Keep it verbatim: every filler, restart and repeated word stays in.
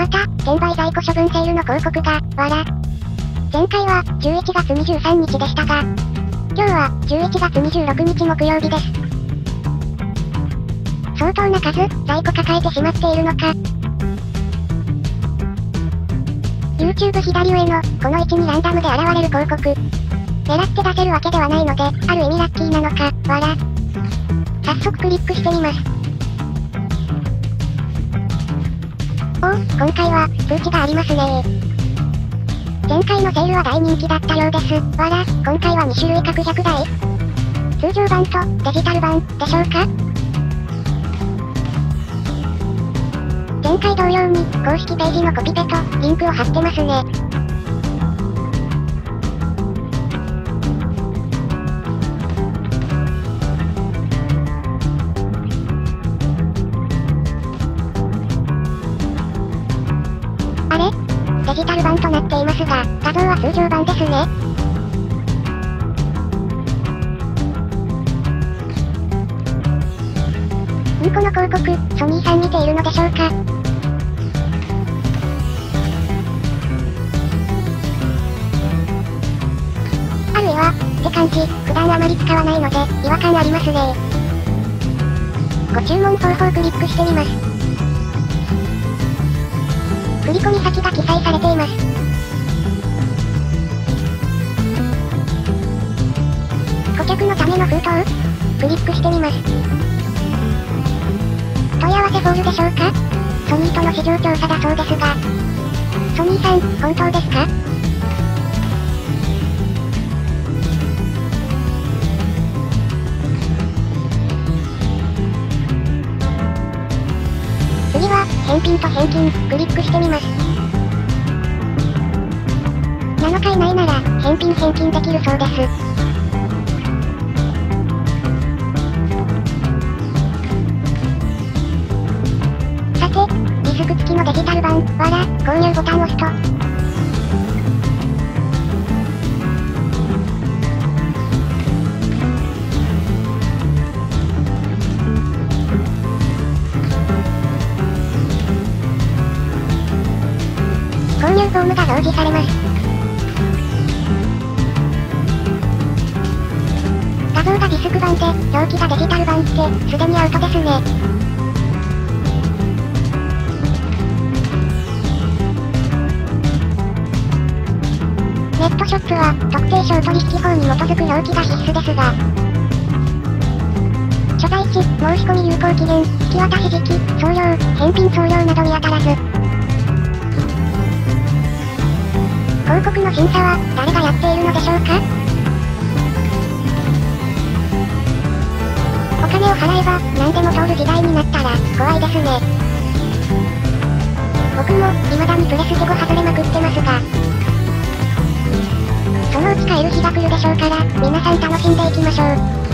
また、転売在庫処分セールの広告が、わら。前回は、じゅういちがつにじゅうさんにちでしたが、今日は、じゅういちがつにじゅうろくにち木曜日です。相当な数、在庫抱えてしまっているのか。YouTube 左上の、この位置にランダムで現れる広告。狙って出せるわけではないので、ある意味ラッキーなのか、わら。早速クリックしてみます。おお、今回は、通知がありますねー。前回のセールは大人気だったようです。わら、今回はにしゅるい各ひゃくだい。通常版と、デジタル版、でしょうか。前回同様に、公式ページのコピペと、リンクを貼ってますね。あれ？デジタル版となっていますが、画像は通常版ですね。この広告、ソニーさん似ているのでしょうか。あるいは、って感じ、普段あまり使わないので、違和感ありますね。ご注文方法クリックしてみます。振込先が記載されています。顧客のための封筒、クリックしてみます。問い合わせフォールでしょうか。ソニーとの市場調査だそうですが、ソニーさん、本当ですか？次は、返品と返金、クリックしてみます。なのか以内なら、返品返金できるそうです。付きのデジタル版、わら、購入ボタンを押すと、購入フォームが表示されます。画像がディスク版で、表記がデジタル版って、すでにアウトですね。ネットショップは、特定商取引法に基づく表記が必須ですが、所在地、申し込み有効期限、引き渡し時期、送料、返品送料など見当たらず。広告の審査は、誰がやっているのでしょうか。お金を払えば、何でも通る時代になったら、怖いですね。僕も、未だにプレステご外れまくってますが、そのうち買える日が来るでしょうから、皆さん楽しんでいきましょう。